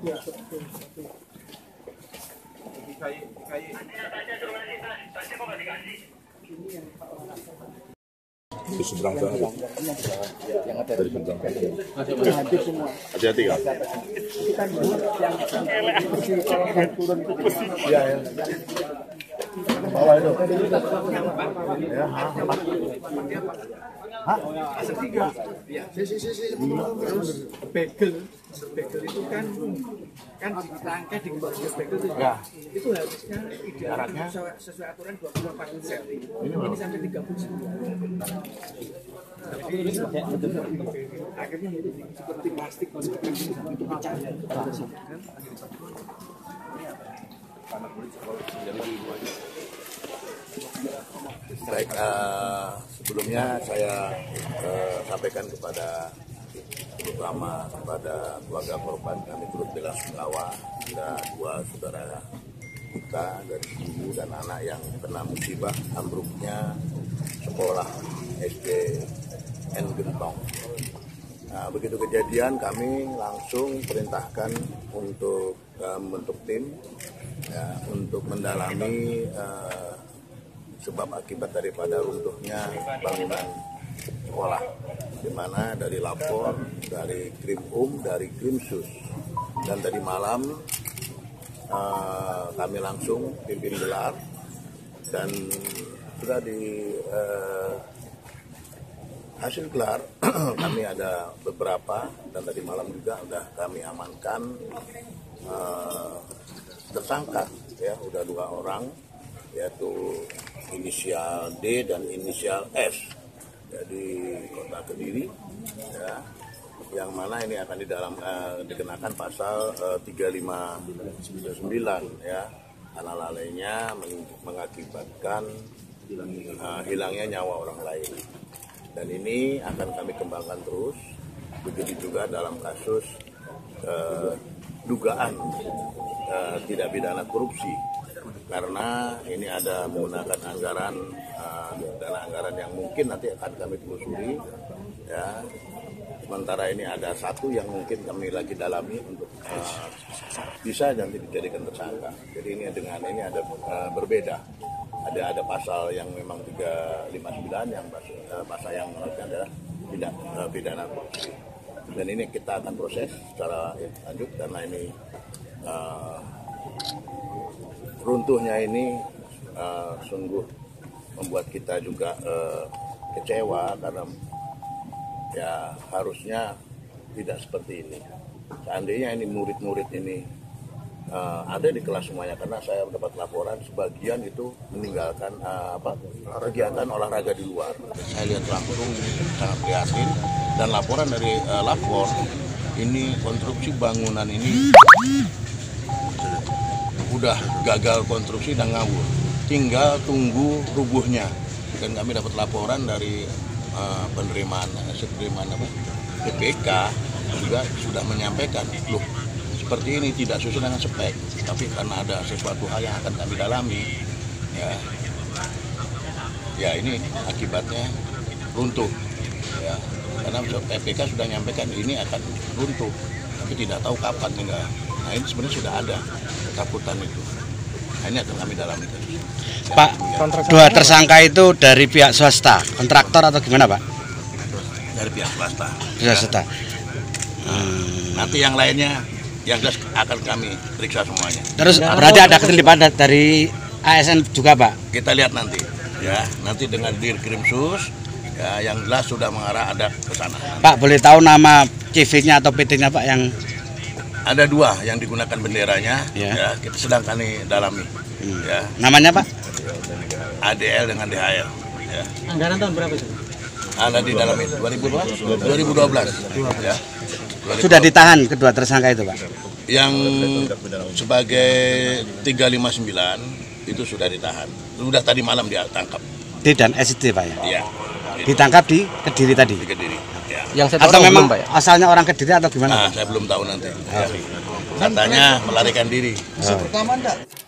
Ya, satu. Dikasih. Ini yang Pak Orang. Di seberang sana yang ada dari Gentong. Hati-hati kan? Bagel itu kan langkah di bagel itu harusnya idealnya sesuai aturan 24 sel. Ini sampai 30. Jadi akhirnya itu seperti plastik itu pecah. Baik, sebelumnya saya sampaikan terutama kepada keluarga korban, kami turut bela sungkawa kepada dua saudara kita dari ibu dan anak yang kena musibah ambruknya sekolah SDN Gentong. Nah, begitu kejadian kami langsung perintahkan untuk membentuk tim untuk mendalami sebab akibat daripada runtuhnya bangunan sekolah, di mana dari lapor, dari Dirkrimsus, dari Krimsus, dan tadi malam kami langsung pimpin gelar dan sudah di hasil gelar kami ada beberapa dan tadi malam juga sudah kami amankan tersangka, ya sudah dua orang, yaitu inisial D dan inisial S. Jadi Kota Kediri, ya, yang mana ini akan di dalam dikenakan pasal 359, ya, karena lalainya mengakibatkan hilangnya nyawa orang lain. Dan ini akan kami kembangkan terus, begitu juga dalam kasus dugaan tidak pidana korupsi. Karena ini ada menggunakan anggaran dana anggaran yang mungkin nanti akan kami telusuri, ya. Sementara ini ada satu yang mungkin kami lagi dalami untuk bisa nanti dijadikan tersangka. Jadi ini dengan ini ada berbeda. Ada pasal yang memang 359 yang pasal yang adalah tindak pidana korupsi. Dan ini kita akan proses secara lanjut karena ini runtuhnya ini sungguh membuat kita juga kecewa karena ya harusnya tidak seperti ini. Seandainya ini murid-murid ini ada di kelas semuanya, karena saya mendapat laporan sebagian itu meninggalkan kegiatan olahraga di luar. Saya lihat langsung sangat prihatin dan laporan dari lapor ini konstruksi bangunan ini udah gagal konstruksi dan ngawur, tinggal tunggu rubuhnya. Dan kami dapat laporan dari penerimaan BPK juga sudah menyampaikan, loh seperti ini tidak sesuai dengan spek, tapi karena ada sesuatu hal yang akan kami dalami, ya ini akibatnya runtuh, ya karena BPK sudah menyampaikan ini akan runtuh, tapi tidak tahu kapan enggak. Nah ini sebenarnya sudah ada ketakutan itu. Nah, ini akan kami dalami. Pak, dua tersangka itu dari pihak swasta, kontraktor atau gimana Pak? Dari pihak swasta. Ya. Swasta. Nanti yang lainnya yang jelas akan kami periksa semuanya. Terus berarti ada keterlibatan dari ASN juga Pak? Kita lihat nanti, ya nanti dengan Dirkrimsus, ya yang jelas sudah mengarah ada ke sana. Pak boleh tahu nama CV-nya atau PT-nya Pak yang? Ada dua yang digunakan benderanya, ya kita sedang kami dalami. Ya. Namanya Pak? ADL dengan DHL. Ya. Anggaran tahun berapa itu? Ada di dalam 2012. Ya. 2012. Sudah ditahan kedua tersangka itu Pak? Yang sebagai 359 itu sudah ditahan. Sudah tadi malam dia tangkap. D dan ST Pak ya? Iya. Ditangkap di Kediri tadi? Di Kediri. Yang saya tahu atau memang belum, Pak, ya? Asalnya orang Kediri atau gimana? Nah, saya belum tahu nanti. Katanya melarikan diri. Pertama enggak?